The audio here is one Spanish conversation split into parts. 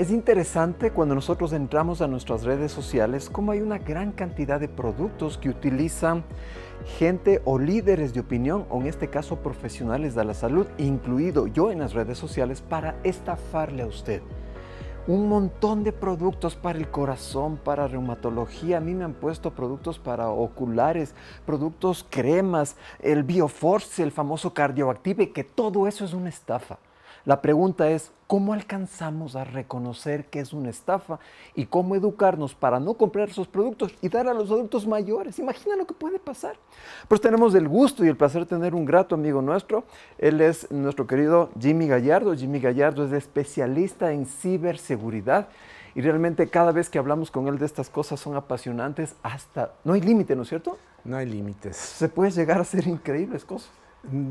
Es interesante cuando nosotros entramos a nuestras redes sociales cómo hay una gran cantidad de productos que utilizan gente o líderes de opinión, o en este caso profesionales de la salud, incluido yo en las redes sociales, para estafarle a usted. Un montón de productos para el corazón, para reumatología. A mí me han puesto productos para oculares, productos cremas, el Bioforce, el famoso Cardioactive, que todo eso es una estafa. La pregunta es, ¿cómo alcanzamos a reconocer que es una estafa y cómo educarnos para no comprar esos productos y dar a los adultos mayores? Imagina lo que puede pasar. Pues tenemos el gusto y el placer de tener un grato amigo nuestro. Él es nuestro querido Jimmy Gallardo. Jimmy Gallardo es especialista en ciberseguridad y realmente cada vez que hablamos con él de estas cosas son apasionantes hasta... No hay límite, ¿no es cierto? No hay límites. Se puede llegar a hacer increíbles cosas.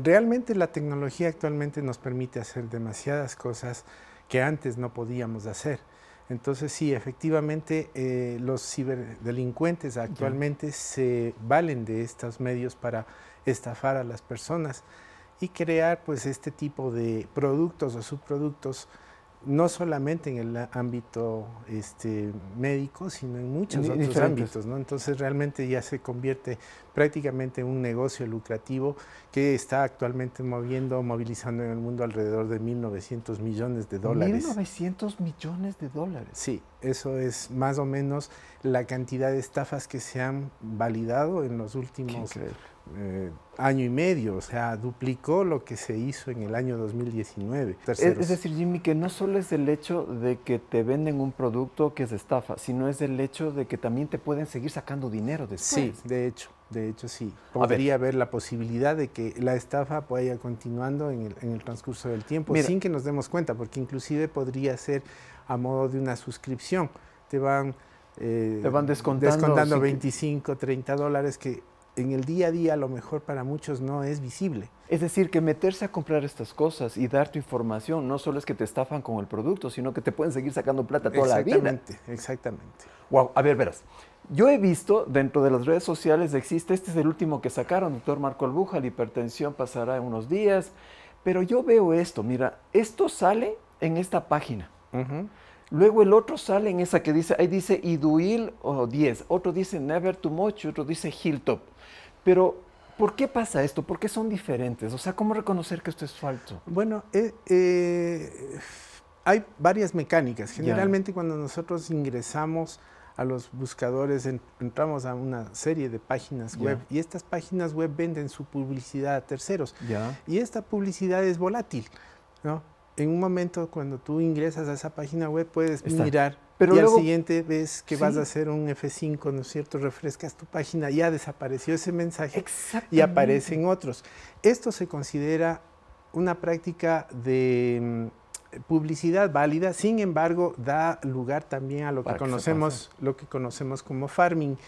Realmente la tecnología actualmente nos permite hacer demasiadas cosas que antes no podíamos hacer. Entonces sí, efectivamente los ciberdelincuentes actualmente se valen de estos medios para estafar a las personas y crear pues este tipo de productos o subproductos, no solamente en el ámbito médico, sino en muchos otros ámbitos, ¿no? Entonces realmente ya se convierte prácticamente en un negocio lucrativo que está actualmente movilizando en el mundo alrededor de 1.900 millones de dólares. ¿1.900 millones de dólares? Sí, eso es más o menos la cantidad de estafas que se han validado en los últimos año y medio, o sea, duplicó lo que se hizo en el año 2019. Es decir, Jimmy, que no solo es el hecho de que te venden un producto que es estafa, sino es el hecho de que también te pueden seguir sacando dinero después. Sí, de hecho sí. Podría haber la posibilidad de que la estafa vaya continuando en el transcurso del tiempo, sin que nos demos cuenta, porque inclusive podría ser a modo de una suscripción. Te van descontando $25, $30 que... en el día a día a lo mejor para muchos no es visible. Es decir, que meterse a comprar estas cosas y dar tu información, no solo es que te estafan con el producto, sino que te pueden seguir sacando plata toda la vida. Exactamente. Wow, a ver, verás. Yo he visto dentro de las redes sociales existe, este es el último que sacaron, doctor Marco Albuja, la hipertensión pasará en unos días, pero yo veo esto, mira, esto sale en esta página. Luego el otro sale en esa que dice, ahí dice Iduil o 10, otro dice Never Too Much, otro dice Hilltop. Pero, ¿por qué pasa esto? ¿Por qué son diferentes? O sea, ¿cómo reconocer que esto es falso? Bueno, hay varias mecánicas. Generalmente cuando nosotros ingresamos a los buscadores, entramos a una serie de páginas web y estas páginas web venden su publicidad a terceros. Y esta publicidad es volátil, ¿no? En un momento, cuando tú ingresas a esa página web, puedes mirar, pero y luego, al siguiente ves que vas a hacer un F5, ¿no es cierto? Refrescas tu página, ya desapareció ese mensaje y aparecen otros. Esto se considera una práctica de publicidad válida, sin embargo, da lugar también a lo que conocemos como farming.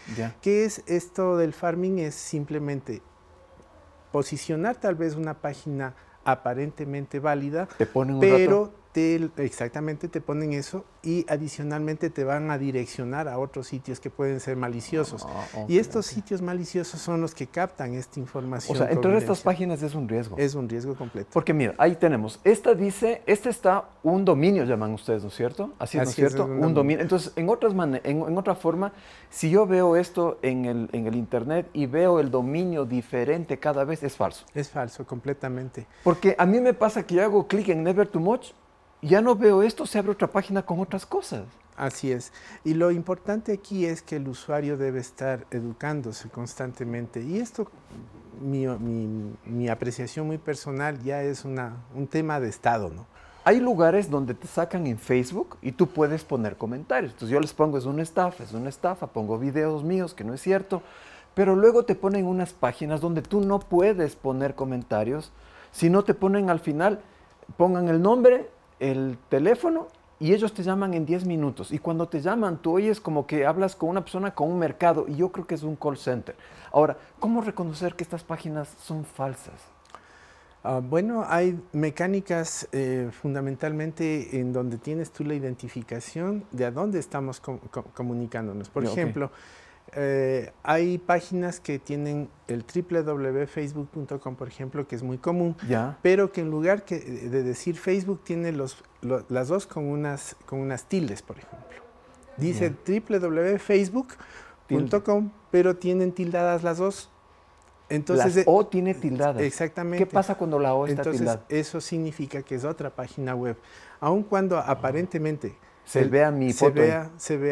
¿Qué es esto del farming? Es simplemente posicionar tal vez una página aparentemente válida, te ponen un te ponen eso y adicionalmente te van a direccionar a otros sitios que pueden ser maliciosos. Y estos sitios maliciosos son los que captan esta información. O sea, entrar a estas páginas es un riesgo. Es un riesgo completo. Porque mira, ahí tenemos, esta dice, este está un dominio, llaman ustedes, ¿no es cierto? Así es, ¿no es cierto? Un dominio. Entonces, en otra forma, si yo veo esto en el internet y veo el dominio diferente cada vez, es falso. Es falso, completamente. Porque a mí me pasa que yo hago clic en Never Too Much, ya no veo esto, se abre otra página con otras cosas. Así es. Y lo importante aquí es que el usuario debe estar educándose constantemente. Y esto, mi apreciación muy personal, ya es un tema de estado, ¿no? Hay lugares donde te sacan en Facebook y tú puedes poner comentarios. Entonces yo les pongo, es una estafa, pongo videos míos, que no es cierto. Pero luego te ponen unas páginas donde tú no puedes poner comentarios, sino te ponen al final, pongan el nombre, el teléfono y ellos te llaman en 10 minutos. Y cuando te llaman, tú oyes como que hablas con una persona, con un mercado, y yo creo que es un call center. Ahora, ¿cómo reconocer que estas páginas son falsas? Bueno, hay mecánicas fundamentalmente en donde tienes tú la identificación de a dónde estamos comunicándonos. Por ejemplo, Hay páginas que tienen el www.facebook.com, por ejemplo, que es muy común, ya, pero que en lugar de decir Facebook tiene las dos con unas tildes, por ejemplo. Dice www.facebook.com, pero tienen tildadas las dos. Entonces, la O tiene tildadas. Exactamente. ¿Qué pasa cuando la O está tildada? Entonces, eso significa que es otra página web. Aun cuando aparentemente se vea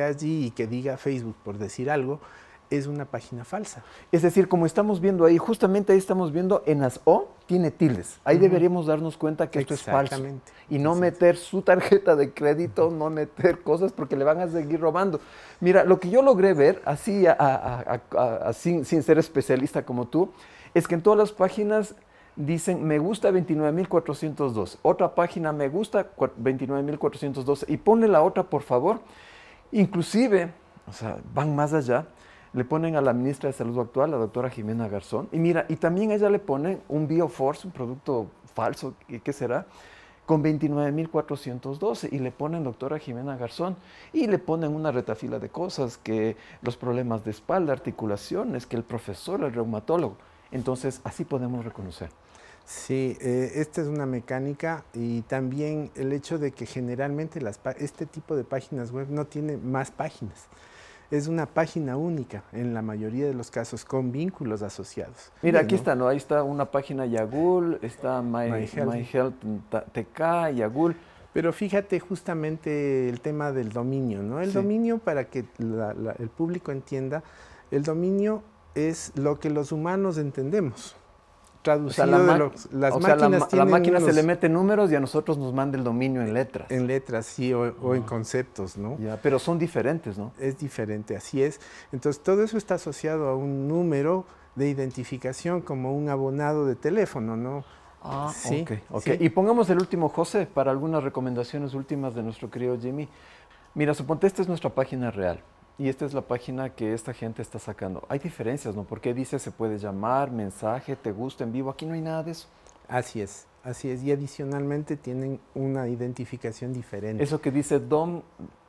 allí y que diga Facebook, por decir algo, es una página falsa. Es decir, como estamos viendo ahí, justamente ahí estamos viendo en las O tiene tildes. Ahí deberíamos darnos cuenta que esto es falso. Exactamente. Y no meter su tarjeta de crédito, no meter cosas porque le van a seguir robando. Mira, lo que yo logré ver, así sin ser especialista como tú, es que en todas las páginas dicen, me gusta 29.402. Otra página, me gusta 29.412. Y ponle la otra, por favor. Inclusive, o sea, van más allá. Le ponen a la ministra de Salud actual, la doctora Jimena Garzón. Y mira, y también a ella le ponen un Bioforce, un producto falso, ¿qué será? Con 29.412. Y le ponen doctora Jimena Garzón. Y le ponen una retafila de cosas, que los problemas de espalda, articulaciones, que el profesor, el reumatólogo. Entonces, así podemos reconocer. Sí, esta es una mecánica y también el hecho de que generalmente este tipo de páginas web no tiene más páginas. Es una página única, en la mayoría de los casos, con vínculos asociados. Mira, aquí está, ¿no? Ahí está una página Yagul, está My Health TK, Yagul. Pero fíjate justamente el tema del dominio, ¿no? El dominio, para que el público entienda, el dominio es lo que los humanos entendemos. Traducido, o sea, la máquina se le mete números y a nosotros nos manda el dominio en letras. En letras, sí, o en conceptos, ¿no? Ya, pero son diferentes, ¿no? Es diferente, así es. Entonces, todo eso está asociado a un número de identificación, como un abonado de teléfono, ¿no? Ah, sí, okay. Y pongamos el último, José, para algunas recomendaciones últimas de nuestro querido Jimmy. Mira, suponte, esta es nuestra página real. Y esta es la página que esta gente está sacando. Hay diferencias, ¿no? Porque dice se puede llamar, mensaje, te gusta, en vivo. Aquí no hay nada de eso. Así es, así es. Y adicionalmente tienen una identificación diferente. Eso que dice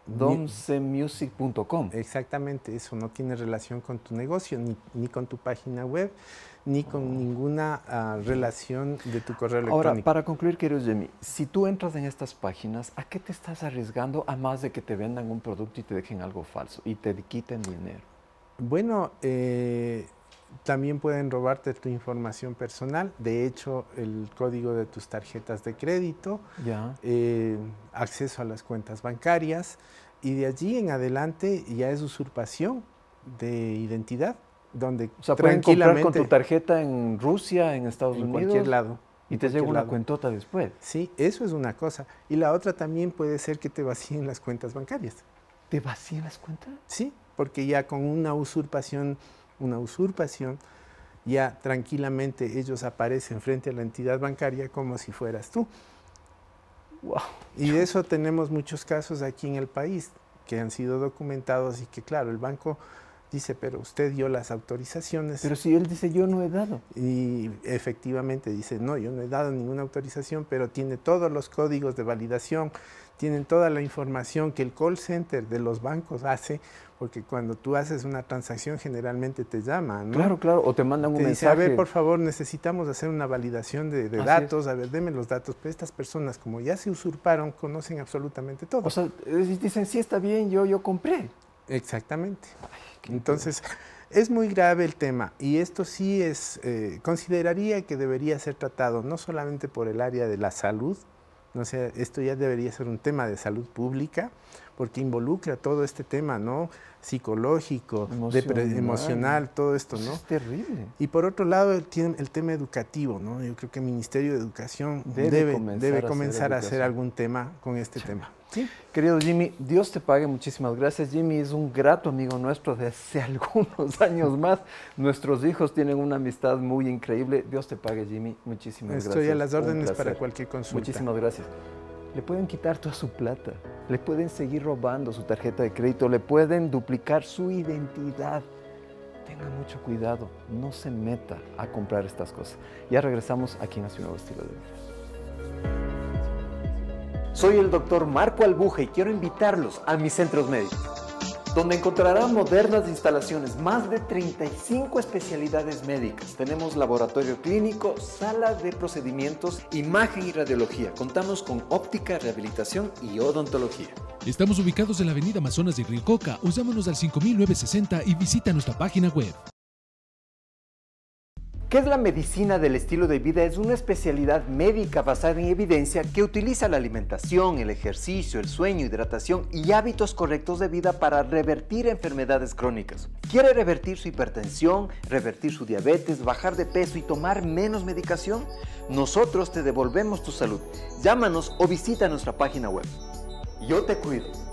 Domcemusic.com. Exactamente, eso no tiene relación con tu negocio, ni con tu página web, ni con ninguna relación de tu correo electrónico. Ahora, para concluir, querido Jimmy, si tú entras en estas páginas, ¿a qué te estás arriesgando a más de que te vendan un producto y te dejen algo falso y te quiten dinero? Bueno, también pueden robarte tu información personal. De hecho, el código de tus tarjetas de crédito, ya. Acceso a las cuentas bancarias, y de allí en adelante ya es usurpación de identidad. Donde, o sea, pueden comprar con tu tarjeta en Rusia, en Estados Unidos, en cualquier lado. Y te llega una cuentota después. Sí, eso es una cosa. Y la otra también puede ser que te vacíen las cuentas bancarias. ¿Te vacían las cuentas? Sí, porque ya con una usurpación, ya tranquilamente ellos aparecen frente a la entidad bancaria como si fueras tú. Wow. Y de eso tenemos muchos casos aquí en el país que han sido documentados y que, claro, el banco dice, pero usted dio las autorizaciones. Pero si él dice, yo no he dado. Y efectivamente dice, no, yo no he dado ninguna autorización, pero tiene todos los códigos de validación, tienen toda la información que el call center de los bancos hace, porque cuando tú haces una transacción generalmente te llaman, ¿no? Claro, claro, o te mandan un mensaje. Dice, a ver, por favor, necesitamos hacer una validación de datos, a ver, deme los datos. Pero estas personas, como ya se usurparon, conocen absolutamente todo. O sea, dicen, sí, está bien, yo compré. Exactamente. Entonces, es muy grave el tema y esto sí es, consideraría que debería ser tratado no solamente por el área de la salud, o sea, esto ya debería ser un tema de salud pública, porque involucra todo este tema, ¿no? Psicológico, emocional, todo esto, ¿no? Es terrible. Y por otro lado, el tema educativo, ¿no? Yo creo que el Ministerio de Educación debe comenzar a hacer algún tema con este tema. Sí. Querido Jimmy, Dios te pague, muchísimas gracias. Jimmy es un grato amigo nuestro desde hace algunos años más. Nuestros hijos tienen una amistad muy increíble. Dios te pague, Jimmy, muchísimas gracias. Estoy a las órdenes para cualquier consulta. Muchísimas gracias. Le pueden quitar toda su plata, le pueden seguir robando su tarjeta de crédito, le pueden duplicar su identidad. Tenga mucho cuidado, no se meta a comprar estas cosas. Ya regresamos aquí en Hacia un Nuevo Estilo de Vida. Soy el doctor Marco Albuja y quiero invitarlos a mis centros médicos. donde encontrará modernas instalaciones, más de 35 especialidades médicas. Tenemos laboratorio clínico, sala de procedimientos, imagen y radiología. Contamos con óptica, rehabilitación y odontología. Estamos ubicados en la avenida Amazonas de Rilcoca, o llámanos al 5960 y visita nuestra página web. ¿Qué es la medicina del estilo de vida? Es una especialidad médica basada en evidencia que utiliza la alimentación, el ejercicio, el sueño, hidratación y hábitos correctos de vida para revertir enfermedades crónicas. ¿Quiere revertir su hipertensión, revertir su diabetes, bajar de peso y tomar menos medicación? Nosotros te devolvemos tu salud. Llámanos o visita nuestra página web. Yo te cuido.